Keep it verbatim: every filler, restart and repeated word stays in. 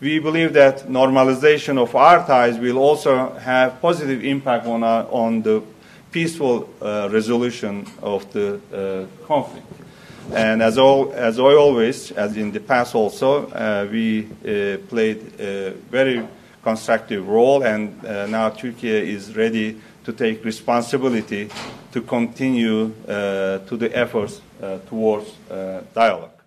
we believe that normalization of our ties will also have positive impact on, our, on the peaceful uh, resolution of the uh, conflict. And as, all, as I always, as in the past also, uh, we uh, played a very constructive role, and uh, now Turkey is ready to take responsibility to continue uh, to the efforts uh, towards uh, dialogue.